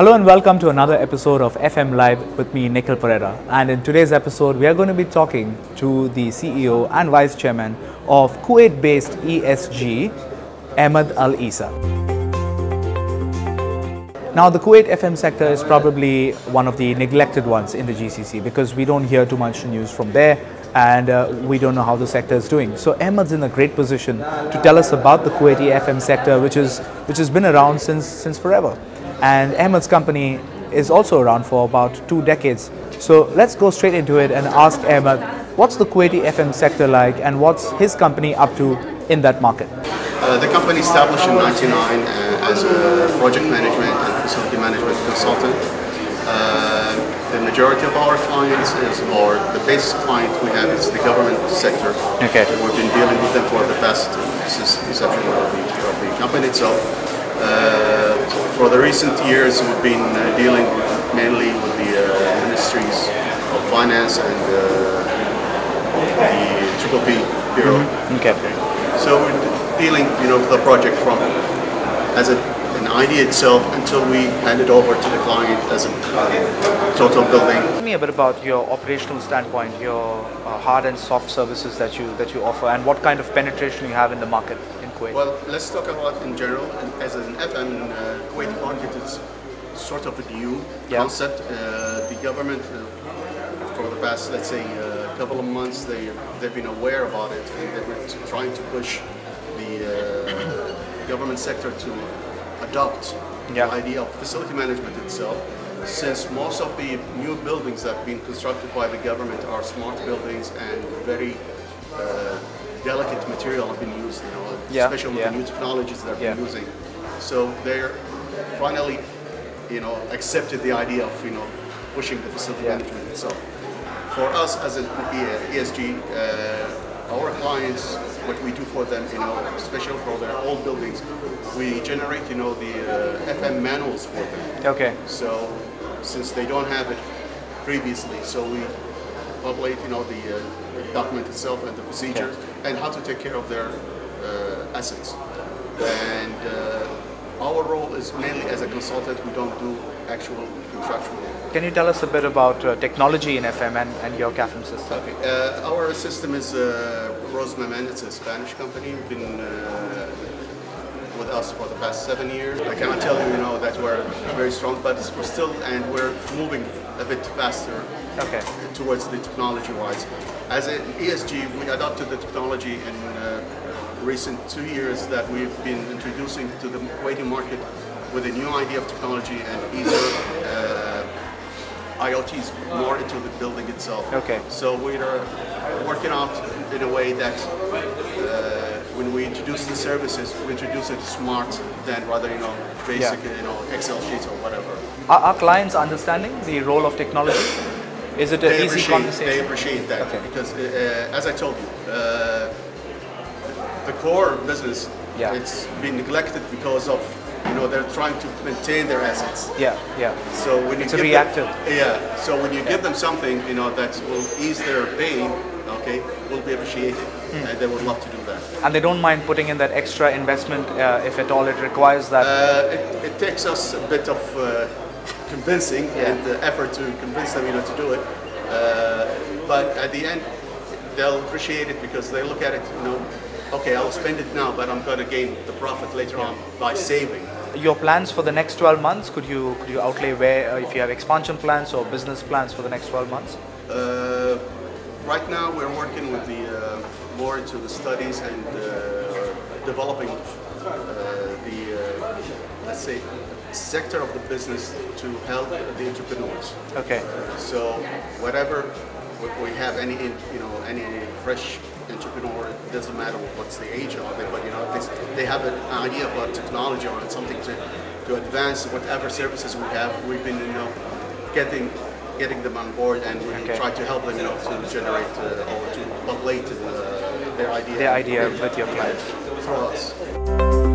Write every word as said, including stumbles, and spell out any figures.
Hello and welcome to another episode of F M Live with me, Nikhil Pereira. And in today's episode, we are going to be talking to the C E O and Vice Chairman of Kuwait-based E S G, Ahmed Al-Eisa. Now, the Kuwait F M sector is probably one of the neglected ones in the G C C because we don't hear too much news from there and uh, we don't know how the sector is doing. So Ahmed's in a great position to tell us about the Kuwaiti F M sector, which is which has been around since since forever. And Ahmed's company is also around for about two decades. So let's go straight into it and ask Ahmed, what's the Kuwaiti F M sector like and what's his company up to in that market? Uh, the company established in nineteen ninety-nine uh, as a project management and facility management consultant. Uh, the majority of our clients is, or the base client we have is the government sector. Okay. And we've been dealing with them for the past, since the inception of the, of the company itself. Uh, for the recent years, we've been uh, dealing with, mainly with the uh, ministries of finance and uh, the Triple P Bureau. Mm-hmm. Okay. Okay. So we're dealing, you know, the project from as a, an idea itself until we hand it over to the client as a uh, total building. Tell me a bit about your operational standpoint, your uh, hard and soft services that you that you offer, and what kind of penetration you have in the market in Kuwait. Well, let's talk about in general. As an F M uh, Kuwait market, it's sort of a new yeah. concept. Uh, the government, uh, for the past, let's say, uh, couple of months, they they've been aware about it and they were trying to push the uh, government sector to adopt yeah. the idea of facility management itself, since most of the new buildings that have been constructed by the government are smart buildings and very uh, delicate material have been used, you know, yeah. especially yeah. with the new technologies that they're yeah. using. So they're finally, you know, accepted the idea of, you know, pushing the facility yeah. management itself. For us as an E S G, uh, our clients, what we do for them, you know, especially for their old buildings, we generate, you know, the uh, F M manuals for them. Okay. So, since they don't have it previously, so we populate, you know, the uh, document itself and the procedures okay. and how to take care of their uh, assets. And uh, our role is mainly as a consultant. We don't do actual contractual. Can you tell us a bit about uh, technology in F M and, and your C A F M system? Okay. Uh, our system is uh, Rosmiman. It's a Spanish company. We've been uh, with us for the past seven years. I cannot tell you, you know, that we're very strong, but we're still, and we're moving a bit faster okay. towards the technology-wise. As an E S G, we adopted the technology in uh, recent two years that we've been introducing to the Kuwaiti market with a new idea of technology and easier uh, IoT is more into the building itself. Okay. So we are working out in a way that uh, when we introduce the services, we introduce it smart than rather, you know, basic, yeah. you know, Excel sheets or whatever. Are our clients understanding the role of technology? Is it an easy conversation? They appreciate that okay. because, uh, as I told you, uh, the core business yeah. it's been neglected because of, you know, they're trying to maintain their assets. Yeah, yeah. So when you it's give reactive. Them, yeah. So when you yeah. give them something, you know, that will ease their pain, okay, will be appreciated, mm. and they would love to do that. And they don't mind putting in that extra investment uh, if at all it requires that. Uh, it, it takes us a bit of uh, convincing yeah. and the effort to convince them, you know, to do it. Uh, but at the end, they'll appreciate it because they look at it, you know. Okay, I'll spend it now, but I'm going to gain the profit later yeah. on by saving. Your plans for the next twelve months, could you could you outlay where, uh, if you have expansion plans or business plans for the next twelve months? Uh, right now we're working with the uh, more into the studies and uh, developing uh, the, uh, let's say, sector of the business to help the entrepreneurs. Okay. So whatever, if we have any, you know, any fresh entrepreneur, it doesn't matter what's the age of it, but, you know, they have an idea about technology or something to, to advance whatever services we have. We've been, you know, getting getting them on board, and we okay. try to help them, you know, to generate uh, or to relate uh, their idea. Their idea with your clients. For us.